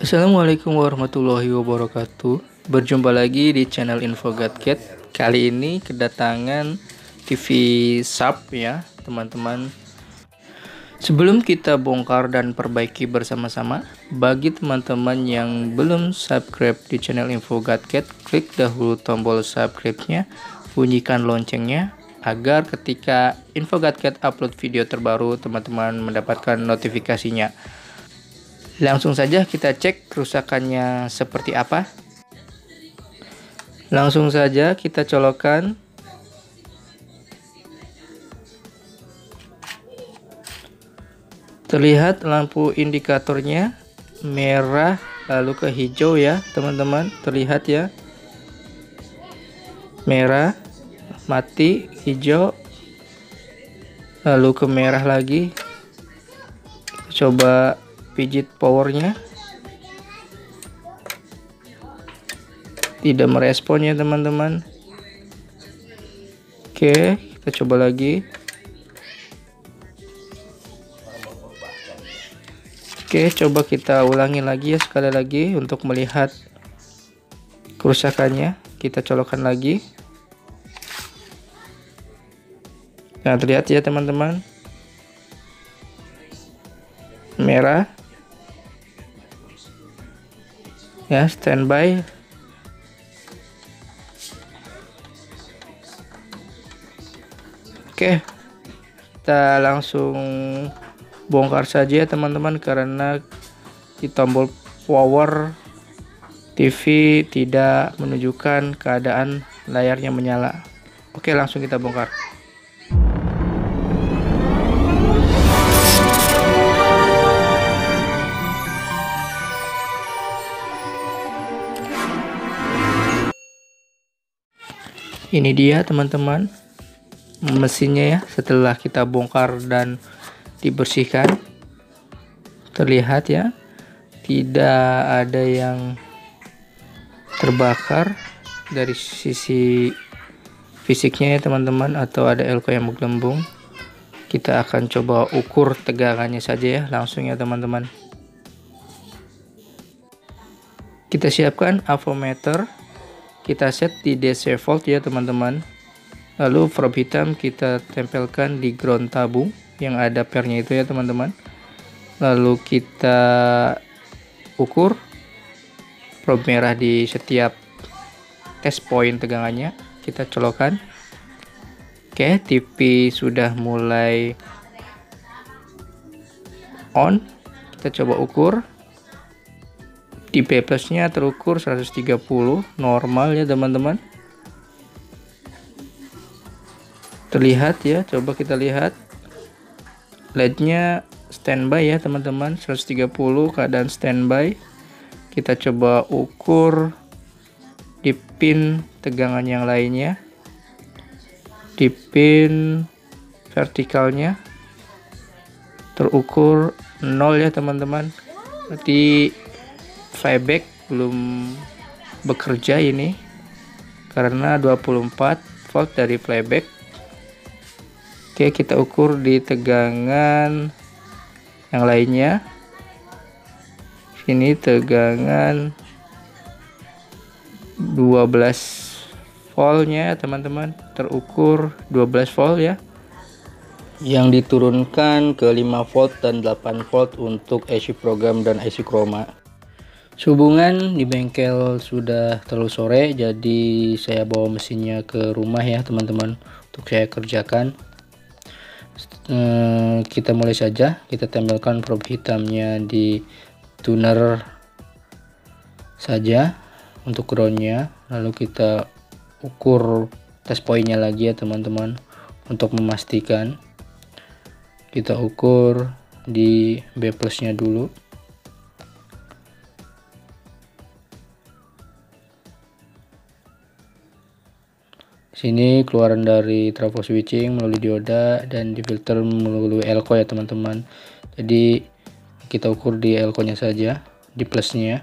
Assalamualaikum warahmatullahi wabarakatuh. Berjumpa lagi di channel Info Gadgets. Kali ini kedatangan TV Sharp ya teman-teman. Sebelum kita bongkar dan perbaiki bersama-sama, bagi teman-teman yang belum subscribe di channel Info Gadgets, klik dahulu tombol subscribe-nya, bunyikan loncengnya agar ketika Info Gadgets upload video terbaru teman-teman mendapatkan notifikasinya. Langsung saja kita cek kerusakannya seperti apa. Langsung saja kita colokkan. Terlihat lampu indikatornya merah lalu ke hijau ya teman-teman. Terlihat ya, merah, mati, hijau, lalu ke merah lagi. Kita coba pijit powernya, tidak merespon ya teman-teman. Oke, kita coba lagi. Oke, coba kita ulangi lagi ya, sekali lagi untuk melihat kerusakannya. Kita colokkan lagi. Nah, terlihat ya teman-teman, merah ya, standby. Oke, kita langsung bongkar saja ya teman-teman, karena di tombol power TV tidak menunjukkan keadaan layarnya menyala. Oke, langsung kita bongkar. Ini dia teman-teman mesinnya ya, setelah kita bongkar dan dibersihkan. Terlihat ya, tidak ada yang terbakar dari sisi fisiknya ya teman-teman, atau ada elko yang menggelembung. Kita akan coba ukur tegangannya saja ya, langsung ya teman-teman. Kita siapkan avometer. Kita set di DC volt ya teman-teman. Lalu probe hitam kita tempelkan di ground tabung yang ada pernya itu ya teman-teman. Lalu kita ukur probe merah di setiap test point tegangannya. Kita colokan. Oke, TV sudah mulai on. Kita coba ukur. Di P plusnya terukur 130, normal ya teman-teman. Terlihat ya, coba kita lihat LED-nya standby ya teman-teman, 130 keadaan standby. Kita coba ukur di pin tegangan yang lainnya, di pin vertikalnya terukur 0 ya teman-teman. Berarti flyback belum bekerja ini karena 24 volt dari flyback. Oke, kita ukur di tegangan yang lainnya. Ini tegangan 12 voltnya teman-teman, terukur 12 volt ya, yang diturunkan ke 5 volt dan 8 volt untuk IC program dan IC chroma. Sehubungan di bengkel sudah terlalu sore, jadi saya bawa mesinnya ke rumah ya teman-teman untuk saya kerjakan. Kita mulai saja. Kita tempelkan probe hitamnya di tuner saja untuk groundnya, lalu kita ukur test pointnya lagi ya teman-teman untuk memastikan. Kita ukur di B plusnya dulu. Sini keluaran dari trafo switching melalui dioda dan difilter melalui elko ya teman-teman. Jadi kita ukur di elko nya saja, di plusnya.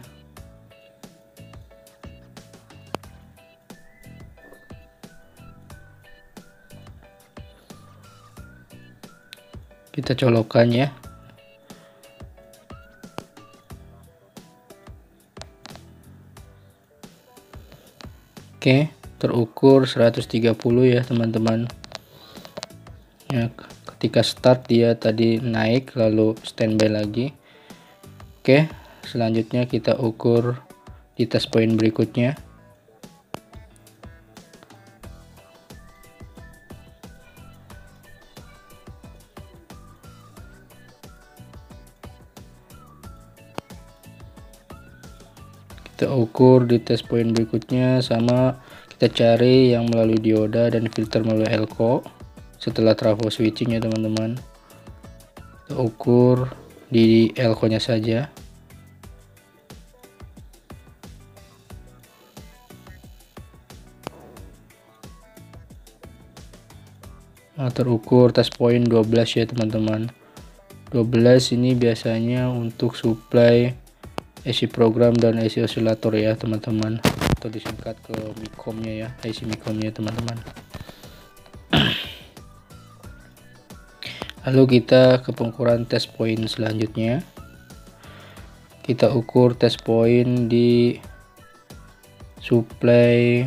Kita colokan ya. Oke, terukur 130 ya teman-teman ya. Ketika start dia tadi naik lalu standby lagi. Oke, selanjutnya kita ukur di test point berikutnya. Kita ukur di test point berikutnya, sama kita cari yang melalui dioda dan filter melalui elko setelah trafo switching ya teman-teman. Kita ukur di elko nya saja. Nah, terukur test point 12 ya teman-teman. 12 ini biasanya untuk supply IC program dan IC oscillator ya teman-teman, atau disingkat ke MICOM-nya ya, IC MICOM-nya teman-teman. Lalu kita ke pengukuran test point selanjutnya. Kita ukur test point di supply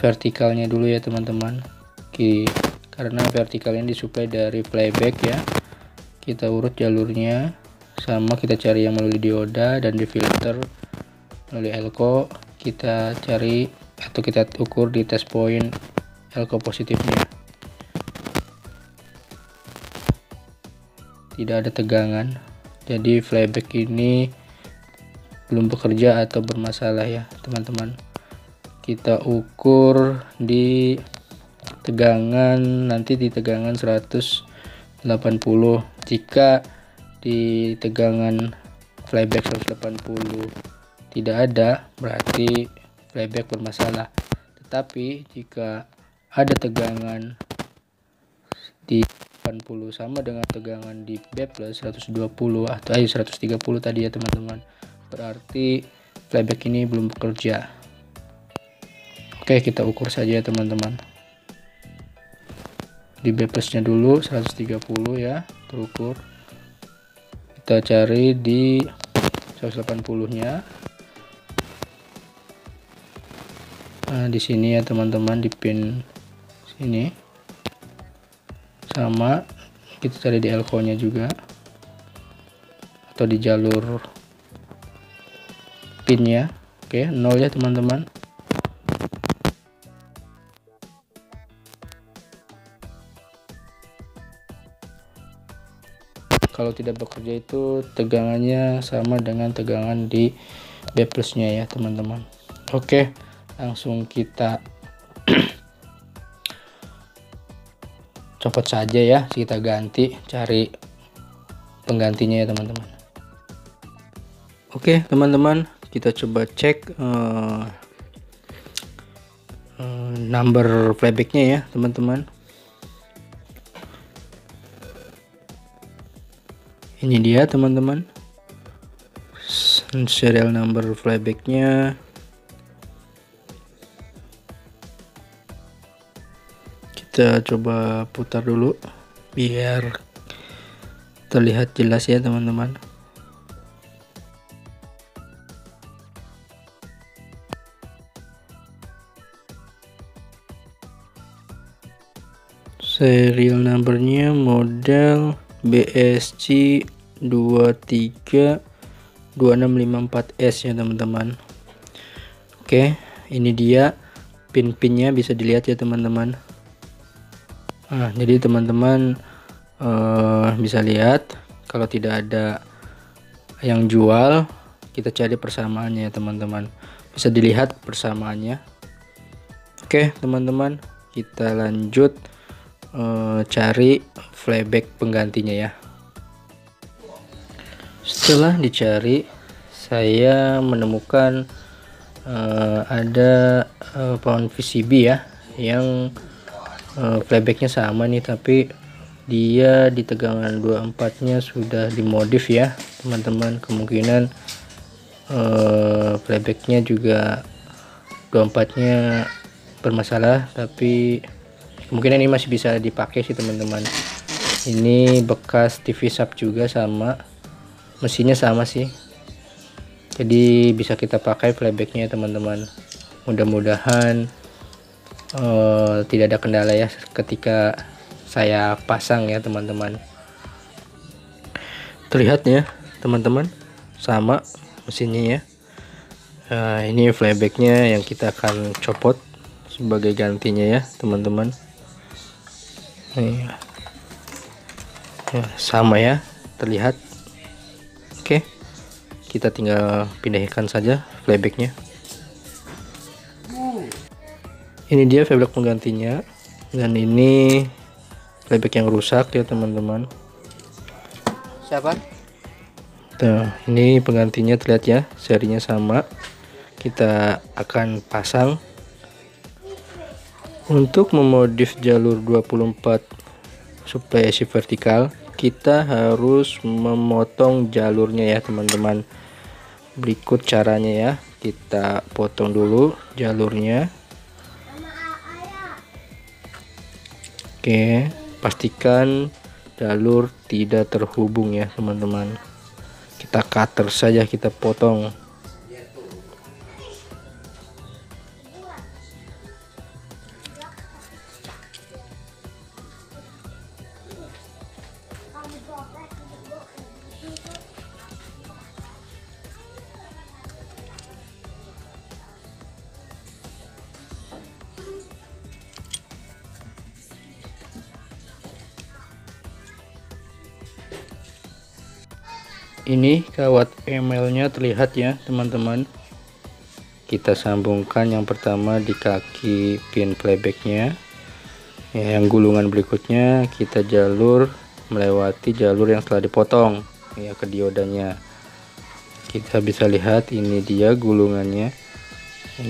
vertikalnya dulu ya teman-teman. Oke, karena vertikalnya disuplai dari playback ya. Kita urut jalurnya. Sama kita cari yang melalui dioda dan di filter melalui elko, kita cari atau kita ukur di test point elko positifnya. Tidak ada tegangan, jadi playback ini belum bekerja atau bermasalah ya teman-teman. Kita ukur di tegangan, nanti di tegangan 180. Jika di tegangan playback 180 tidak ada, berarti playback bermasalah. Tetapi jika ada tegangan di 80 sama dengan tegangan di B+ 120 atau 130 tadi ya teman-teman, berarti playback ini belum bekerja. Oke, kita ukur saja teman-teman di B+ nya dulu 130 ya, terukur. Kita cari di 180-nya. Nah, di sini ya teman-teman, di pin sini. Sama kita cari di elko-nya juga. Atau di jalur pinnya. Oke, 0 ya teman-teman. Kalau tidak bekerja itu tegangannya sama dengan tegangan di B+ nya ya teman-teman. Oke, langsung kita copot saja ya, kita ganti, cari penggantinya ya teman-teman. Oke teman-teman, kita coba cek number playbacknya ya teman-teman. Ini dia teman-teman, serial number playbacknya. Kita coba putar dulu biar terlihat jelas ya teman-teman. Serial numbernya model BSC232654S ya teman-teman. Oke, ini dia pin-pinnya, bisa dilihat ya teman-teman. Nah, jadi teman-teman bisa lihat kalau tidak ada yang jual, kita cari persamaannya ya teman-teman. Bisa dilihat persamaannya. Oke teman-teman, kita lanjut cari playback penggantinya ya. Setelah dicari, saya menemukan ada pound PCB ya, yang playbacknya sama nih, tapi dia di tegangan 24 nya sudah dimodif ya teman-teman. Kemungkinan playbacknya juga 24 nya bermasalah, tapi kemungkinan ini masih bisa dipakai sih teman-teman. Ini bekas TV Sharp juga, sama mesinnya sama sih, jadi bisa kita pakai playbacknya teman-teman. Mudah-mudahan tidak ada kendala ya ketika saya pasang ya teman-teman. Terlihat ya teman-teman, sama mesinnya ya. Nah, ini playbacknya yang kita akan copot sebagai gantinya ya teman-teman. Nah, sama ya, terlihat. Oke, kita tinggal pindahkan saja playbacknya. Ini dia playback penggantinya, dan ini playback yang rusak ya teman-teman. Siapa? Tuh, ini penggantinya terlihat ya, serinya sama. Kita akan pasang. Untuk memodif jalur 24 supply AC vertikal, kita harus memotong jalurnya ya teman-teman. Berikut caranya ya, kita potong dulu jalurnya. Oke, pastikan jalur tidak terhubung ya teman-teman. Kita cutter saja, kita potong. Ini kawat emailnya terlihat ya teman-teman. Kita sambungkan yang pertama di kaki pin playbacknya, yang gulungan berikutnya kita jalur melewati jalur yang telah dipotong ya ke diodanya. Kita bisa lihat ini dia gulungannya,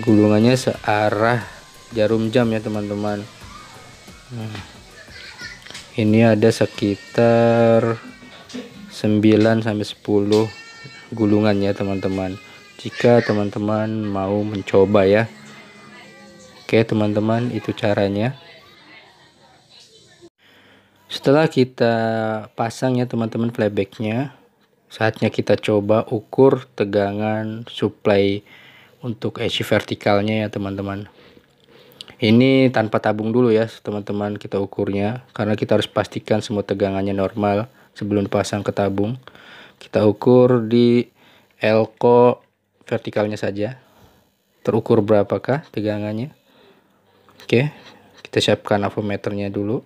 gulungannya searah jarum jam ya teman-teman. Nah, ini ada sekitar 9 sampai 10 gulungan ya teman-teman, jika teman-teman mau mencoba ya. Oke teman-teman, itu caranya. Setelah kita pasang ya teman-teman playbacknya, saatnya kita coba ukur tegangan supply untuk AC vertikalnya ya teman-teman. Ini tanpa tabung dulu ya teman-teman, kita ukurnya karena kita harus pastikan semua tegangannya normal sebelum pasang ke tabung. Kita ukur di elko vertikalnya saja, terukur berapakah tegangannya. Oke, kita siapkan avometernya dulu,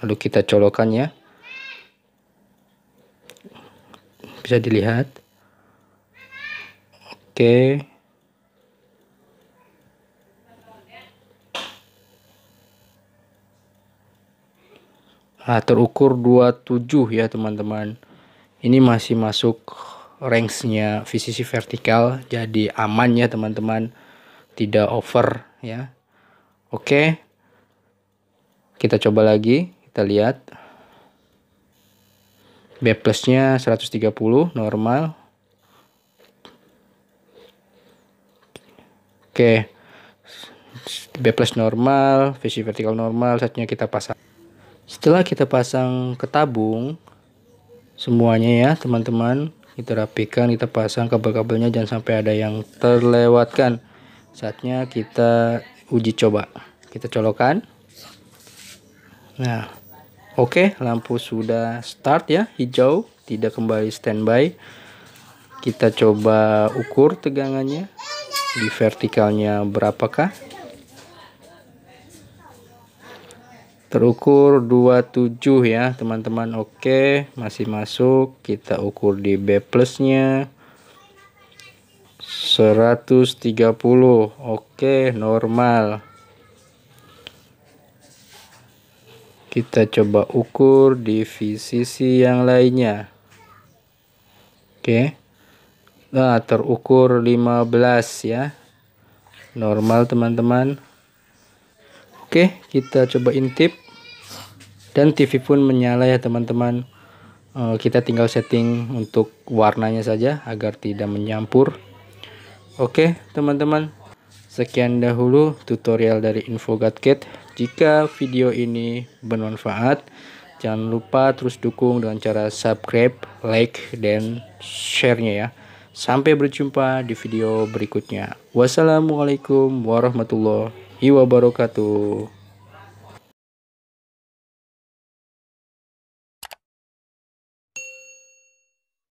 lalu kita colokan ya. Bisa dilihat. Oke, nah, terukur 27 ya teman-teman. Ini masih masuk range-nya VCC vertikal, jadi aman ya teman-teman, tidak over ya. Oke, kita coba lagi, kita lihat. B plusnya 130 normal. Oke, B plus normal, VCC vertikal normal, saatnya kita pasang. Setelah kita pasang ke tabung semuanya ya teman-teman, kita rapikan, kita pasang kabel-kabelnya, jangan sampai ada yang terlewatkan. Saatnya kita uji coba, kita colokan. Nah, oke, lampu sudah start ya, hijau, tidak kembali standby. Kita coba ukur tegangannya di vertikalnya berapakah. Terukur 27 ya teman-teman. Oke, masih masuk. Kita ukur di B plusnya 130. Oke, normal. Kita coba ukur di VCC yang lainnya. Oke, nah terukur 15 ya, normal teman-teman. Oke, kita coba intip, dan TV pun menyala ya teman-teman. Kita tinggal setting untuk warnanya saja agar tidak menyampur. Oke teman-teman, sekian dahulu tutorial dari Info Gadgets. Jika video ini bermanfaat, jangan lupa terus dukung dengan cara subscribe, like, dan share-nya ya. Sampai berjumpa di video berikutnya. Wassalamualaikum warahmatullahi wabarakatuh.